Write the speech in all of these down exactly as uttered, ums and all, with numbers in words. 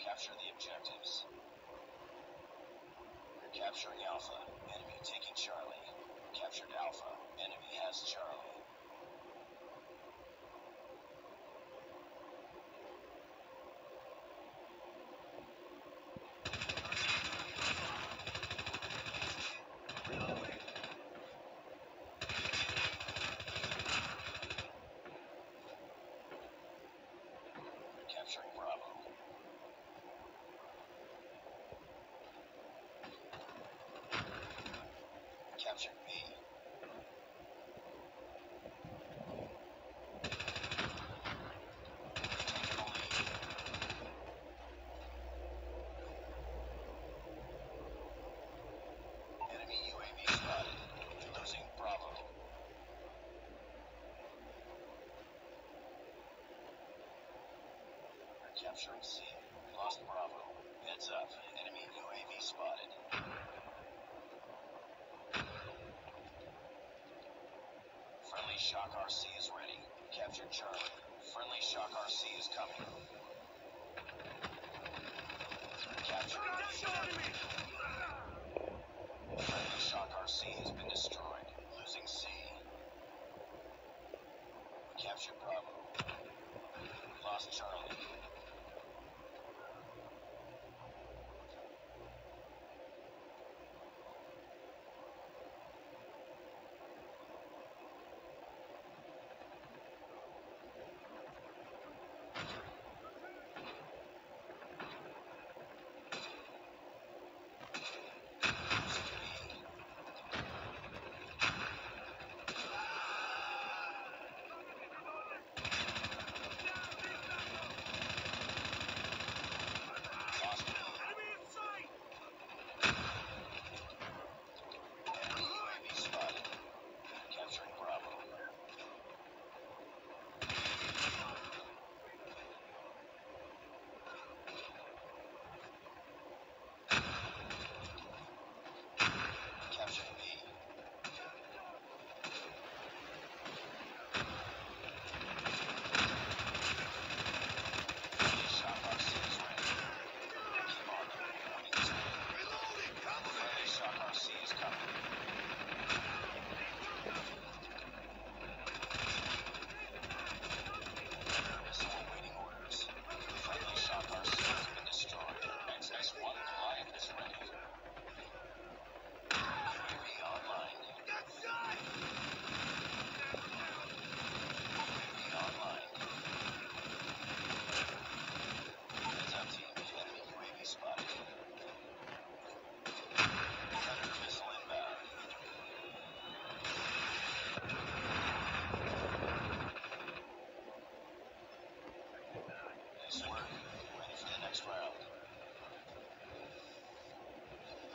Capture the objectives. You're capturing Alpha. Enemy taking Charlie. Captured Alpha. Enemy has Charlie. Capturing C. We lost Bravo. Heads up. Enemy U A V spotted. Friendly Shock R C is ready. Captured Charlie. Friendly Shock R C is coming. Captured enemy. Friendly Shock R C has been destroyed. Losing C. We captured Bravo. We lost Charlie.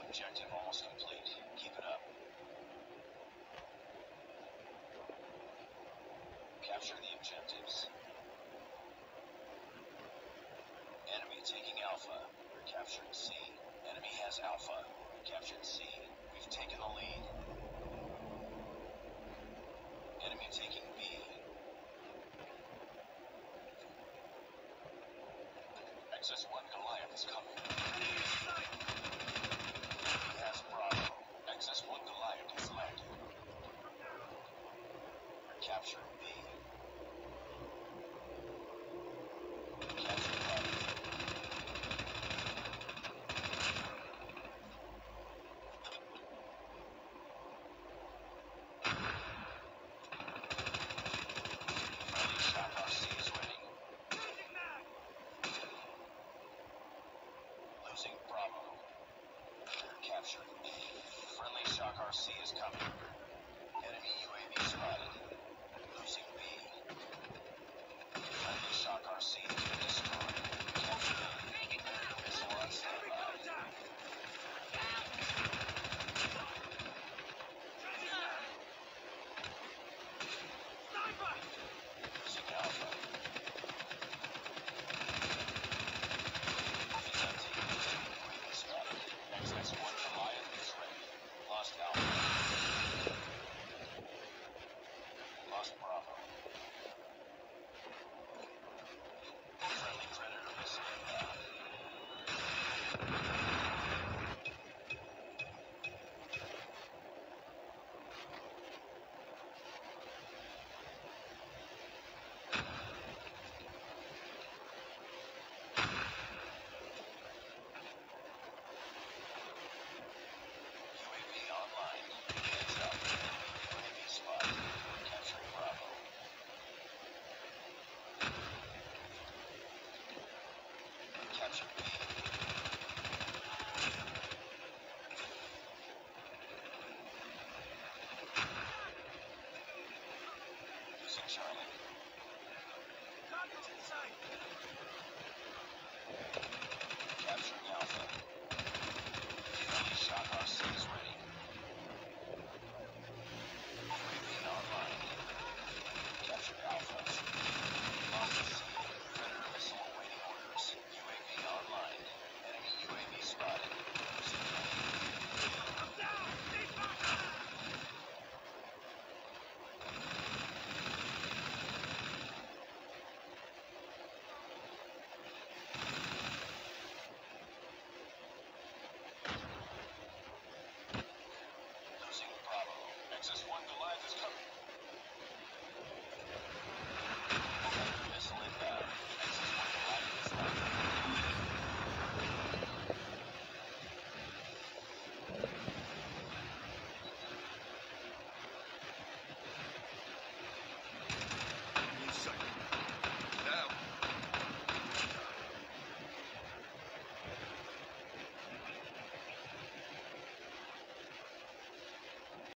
Objective almost complete. Keep it up. Capture the objectives. Enemy taking Alpha. We're capturing C. Enemy has Alpha. We captured C. We've taken the lead. Enemy taking B. Nexus one Goliath is coming. Nexus one Goliath is landed. We're capturing B. We're capturing Shock R C is coming.